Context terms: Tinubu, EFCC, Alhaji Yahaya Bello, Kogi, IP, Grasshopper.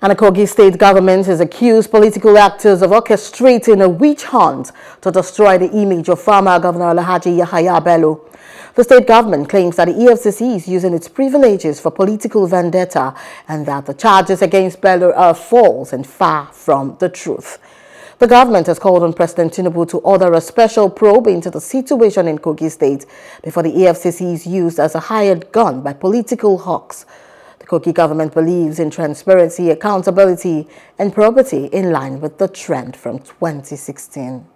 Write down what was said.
And the Kogi state government has accused political actors of orchestrating a witch hunt to destroy the image of former Governor Alhaji Yahaya Bello. The state government claims that the EFCC is using its privileges for political vendetta and that the charges against Bello are false and far from the truth. The government has called on President Tinubu to order a special probe into the situation in Kogi State before the EFCC is used as a hired gun by political hawks. The Kogi government believes in transparency, accountability, and probity in line with the trend from 2016.